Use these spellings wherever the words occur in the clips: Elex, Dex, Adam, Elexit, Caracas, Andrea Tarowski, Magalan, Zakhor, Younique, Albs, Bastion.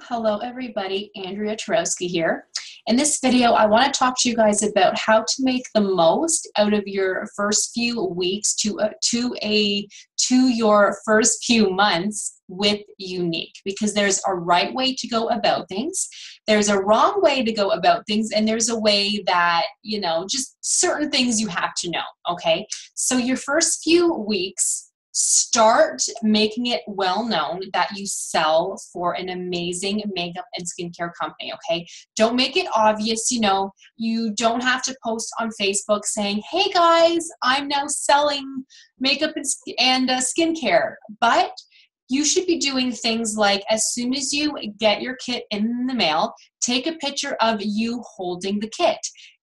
Hello everybody, Andrea Tarowski here. In this video I want to talk to you guys about how to make the most out of your first few weeks to your first few months with Younique, because there's a right way to go about things, there's a wrong way to go about things, and there's a way that, you know, just certain things you have to know, okay? So your first few weeks, start making it well known that you sell for an amazing makeup and skincare company, okay? Don't make it obvious, you know, you don't have to post on Facebook saying, hey guys, I'm now selling makeup and skincare, but you should be doing things like, as soon as you get your kit in the mail, take a picture of you holding the kit.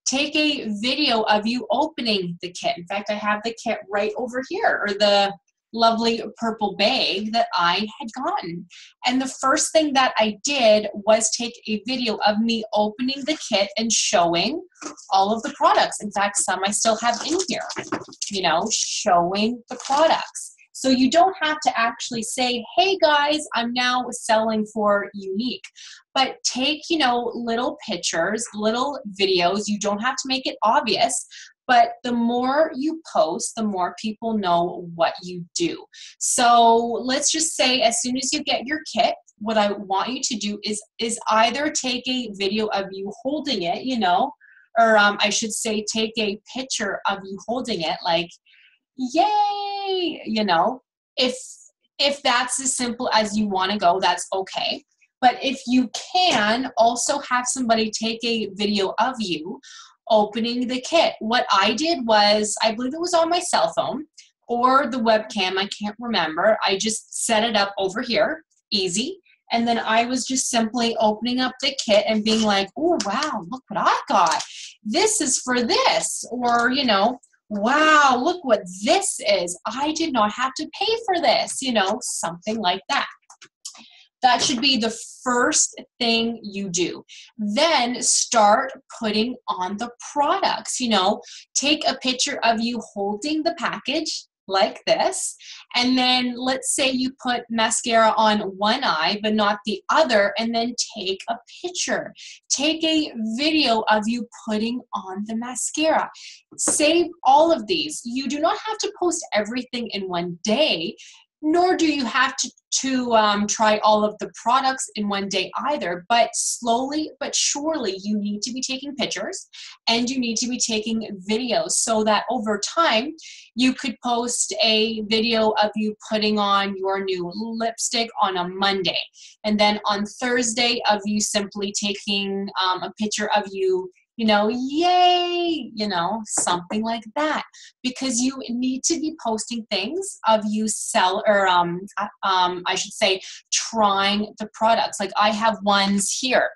Take a video of you opening the kit. In fact, I have the kit right over here, or the lovely purple bag that I had gotten. And the first thing that I did was take a video of me opening the kit and showing all of the products. In fact, some I still have in here, you know, showing the products. So you don't have to actually say, hey guys, I'm now selling for Younique. But take, you know, little pictures, little videos. You don't have to make it obvious. But the more you post, the more people know what you do. So let's just say, as soon as you get your kit, what I want you to do is either take a video of you holding it, you know, or I should say take a picture of you holding it, like, yay, you know. If that's as simple as you want to go, that's okay. But if you can, also have somebody take a video of you opening the kit. What I did was, I believe it was on my cell phone or the webcam, I can't remember. I just set it up over here, easy. And then I was just simply opening up the kit and being like, oh wow, look what I got. This is for this, or, you know, wow, look what this is. I did not have to pay for this, you know, something like that. That should be the first thing you do. Then start putting on the products, you know. Take a picture of you holding the package like this, and then let's say you put mascara on one eye but not the other, and then take a picture. Take a video of you putting on the mascara. Save all of these. You do not have to post everything in one day, nor do you have to try all of the products in one day either, but slowly but surely you need to be taking pictures and you need to be taking videos, so that over time you could post a video of you putting on your new lipstick on a Monday, and then on Thursday of you simply taking a picture of you, you know, yay, you know, something like that, because you need to be posting things of you I should say, trying the products. Like, I have ones here.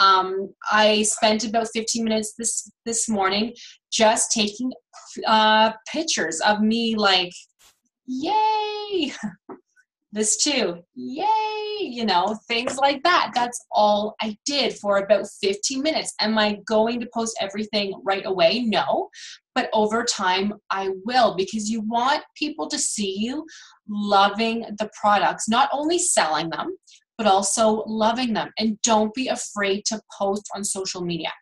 I spent about 15 minutes this morning just taking pictures of me, like, yay, this too, yay, you know, things like that. That's all I did for about 15 minutes. Am I going to post everything right away? No, but over time I will, because you want people to see you loving the products, not only selling them, but also loving them. And don't be afraid to post on social media.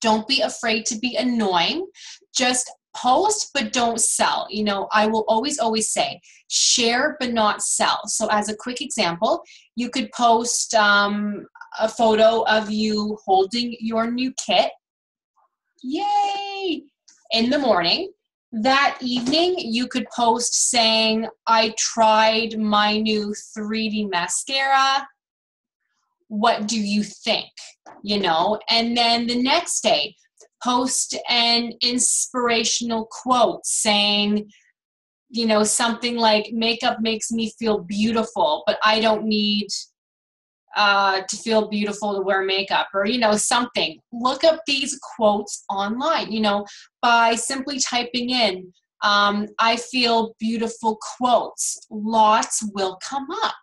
Don't be afraid to be annoying. Just post but don't sell. You know, I will always say, share but not sell. So as a quick example, you could post a photo of you holding your new kit, yay, in the morning. That evening you could post saying, I tried my new 3D mascara, what do you think? You know, and then the next day post an inspirational quote saying, you know, something like, makeup makes me feel beautiful, but I don't need to feel beautiful to wear makeup, or, you know, something. Look up these quotes online, you know, by simply typing in, I feel beautiful quotes. Lots will come up.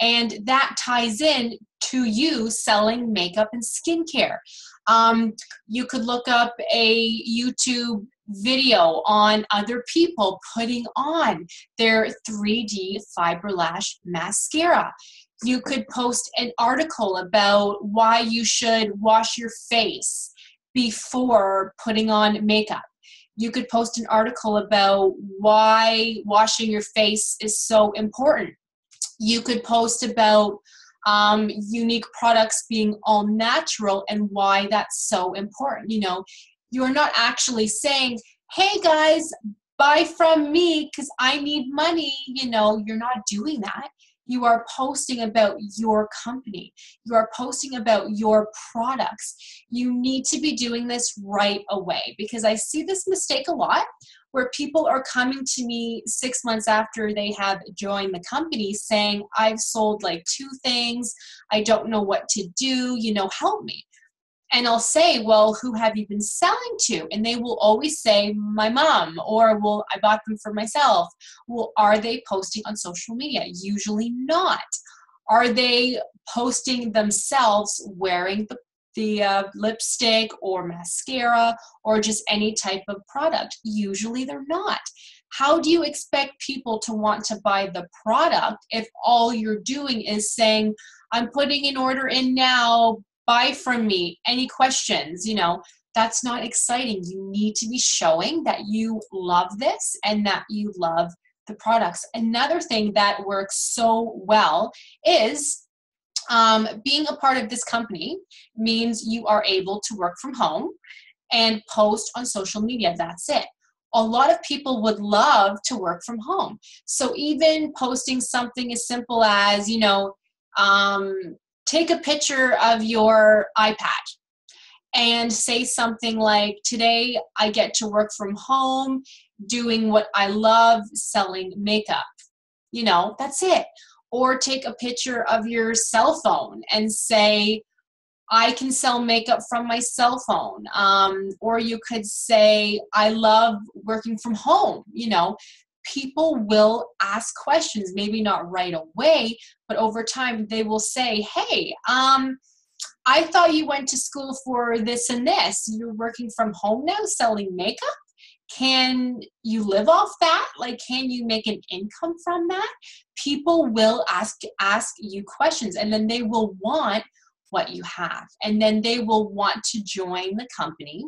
And that ties in to you selling makeup and skincare. You could look up a YouTube video on other people putting on their 3D fiber lash mascara. You could post an article about why you should wash your face before putting on makeup. You could post an article about why washing your face is so important. You could post about Younique products being all natural and why that's so important. You know, you're not actually saying, hey guys, buy from me because I need money. You know, you're not doing that. You are posting about your company. You are posting about your products. You need to be doing this right away, because I see this mistake a lot where people are coming to me 6 months after they have joined the company saying, I've sold like 2 things. I don't know what to do. You know, help me. And I'll say, well, who have you been selling to? And they will always say, my mom, or, well, I bought them for myself. Well, are they posting on social media? Usually not. Are they posting themselves wearing the lipstick or mascara or just any type of product? Usually they're not. How do you expect people to want to buy the product if all you're doing is saying, I'm putting an order in now, buy from me, any questions? You know, that's not exciting. You need to be showing that you love this and that you love the products. Another thing that works so well is being a part of this company means you are able to work from home and post on social media. That's it. A lot of people would love to work from home. So even posting something as simple as, you know, take a picture of your iPad and say something like, today I get to work from home doing what I love, selling makeup. You know, that's it. Or take a picture of your cell phone and say, I can sell makeup from my cell phone. Or you could say, I love working from home. You know, people will ask questions, maybe not right away, but over time they will say, hey, I thought you went to school for this and this. You're working from home now selling makeup? Can you live off that? Like, can you make an income from that? People will ask you questions, and then they will want what you have, and then they will want to join the company.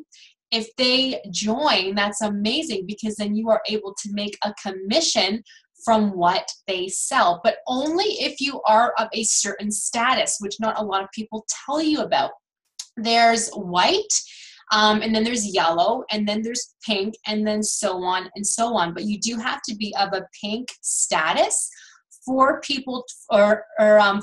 If they join, that's amazing, because then you are able to make a commission from what they sell, but only if you are of a certain status, which not a lot of people tell you about. There's white, and then there's yellow, and then there's pink, and then so on and so on. But you do have to be of a pink status for people, or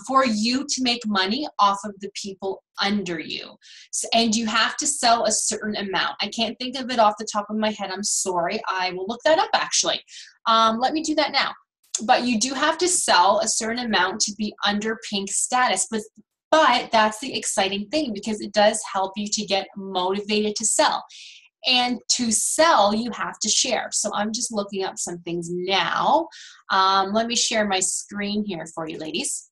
for you to make money off of the people under you. So, and you have to sell a certain amount. I can't think of it off the top of my head. I'm sorry. I will look that up actually. Let me do that now. But you do have to sell a certain amount to be under pink status. But that's the exciting thing, because it does help you to get motivated to sell. And to sell, you have to share. So I'm just looking up some things now. Let me share my screen here for you, ladies.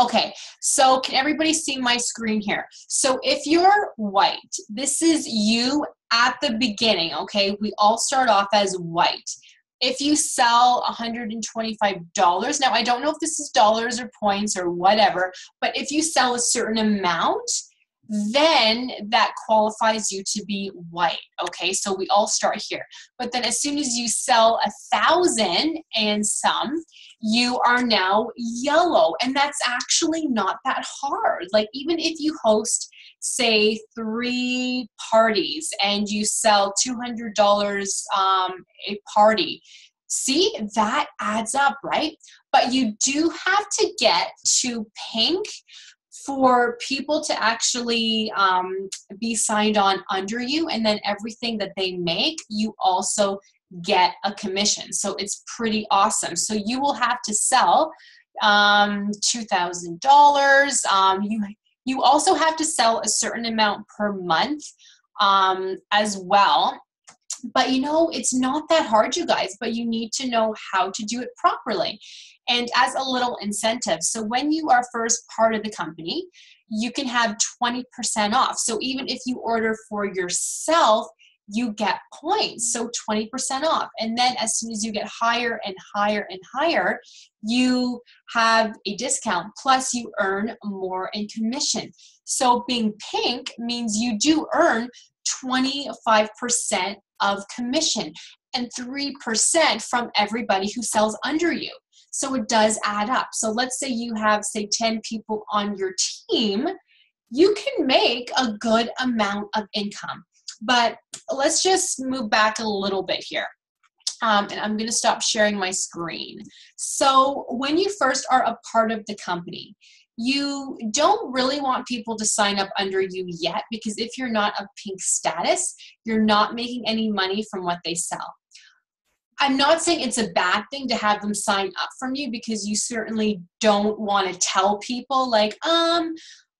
Okay, so can everybody see my screen here? So if you're white, this is you at the beginning, okay? We all start off as white. If you sell $125, now I don't know if this is dollars or points or whatever, but if you sell a certain amount, then that qualifies you to be white, okay? So we all start here. But then as soon as you sell 1,000 and some, you are now yellow. And that's actually not that hard. Like, even if you host, say, 3 parties and you sell $200 a party, see, that adds up, right? But you do have to get to pink for people to actually be signed on under you, and then everything that they make, you also get a commission. So it's pretty awesome. So you will have to sell $2,000. You also have to sell a certain amount per month as well. But you know, it's not that hard, you guys, but you need to know how to do it properly. And as a little incentive, so when you are first part of the company, you can have 20% off. So even if you order for yourself, you get points, so 20% off. And then as soon as you get higher and higher and higher, you have a discount, plus you earn more in commission. So being pink means you do earn 25% of commission and 3% from everybody who sells under you. So it does add up. So let's say you have, say, 10 people on your team, you can make a good amount of income. But let's just move back a little bit here. And I'm going to stop sharing my screen. So when you first are a part of the company, you don't really want people to sign up under you yet, because if you're not a pink status, you're not making any money from what they sell. I'm not saying it's a bad thing to have them sign up from you, because you certainly don't want to tell people like,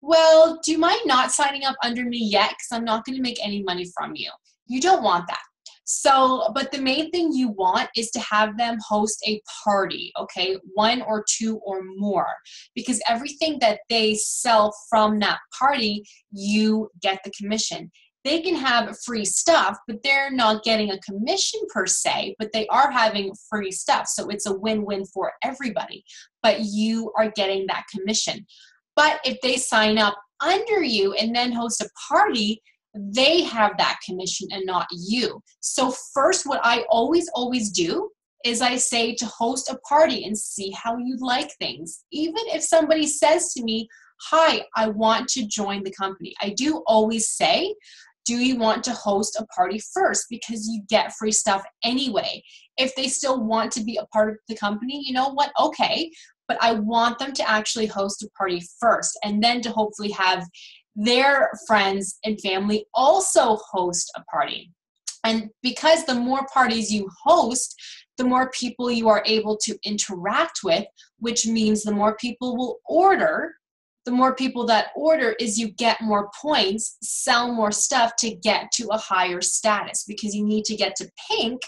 well, do you mind not signing up under me yet, because I'm not going to make any money from you. You don't want that. So, but the main thing you want is to have them host a party, okay? One or two or more, because everything that they sell from that party, you get the commission. They can have free stuff, but they're not getting a commission per se, but they are having free stuff. So it's a win-win for everybody, but you are getting that commission. But if they sign up under you and then host a party, they have that commission and not you. So first, what I always do is I say to host a party and see how you like things. Even if somebody says to me, hi, I want to join the company, I do always say, do you want to host a party first? Because you get free stuff anyway. If they still want to be a part of the company, you know what? Okay. But I want them to actually host a party first, and then to hopefully have their friends and family also host a party. And because the more parties you host, the more people you are able to interact with, which means the more people will order. The more people that order is you get more points, sell more stuff to get to a higher status, because you need to get to pink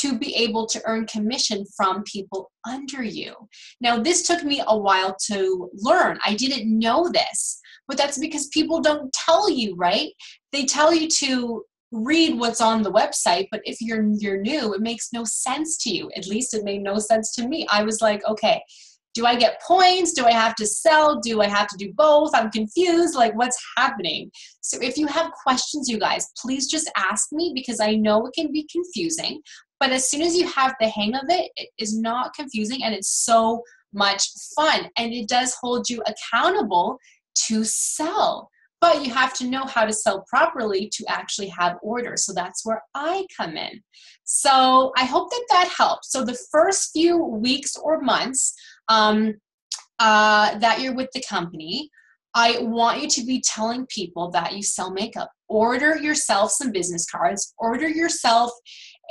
to be able to earn commission from people under you. Now, this took me a while to learn. I didn't know this, but that's because people don't tell you, right? They tell you to read what's on the website, but if you're new, it makes no sense to you. At least it made no sense to me. I was like, okay, do I get points? Do I have to sell? Do I have to do both? I'm confused. Like, what's happening? So if you have questions, you guys, please just ask me, because I know it can be confusing. But as soon as you have the hang of it, it is not confusing, and it's so much fun. And it does hold you accountable to sell. But you have to know how to sell properly to actually have orders. So that's where I come in. So I hope that that helps. So the first few weeks or months that you're with the company, I want you to be telling people that you sell makeup. Order yourself some business cards. Order yourself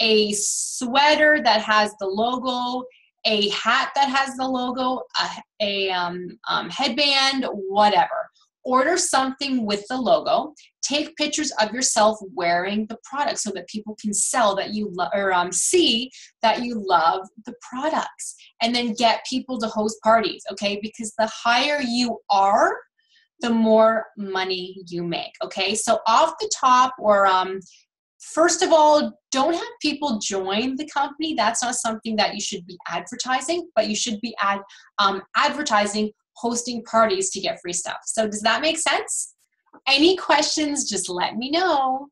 a sweater that has the logo, a hat that has the logo, a headband, whatever. Order something with the logo. Take pictures of yourself wearing the product so that people can see that you love the products. And then get people to host parties, okay? Because the higher you are, the more money you make, okay? So off the top, or first of all, don't have people join the company. That's not something that you should be advertising, but you should be advertising hosting parties to get free stuff. So does that make sense? Any questions, just let me know.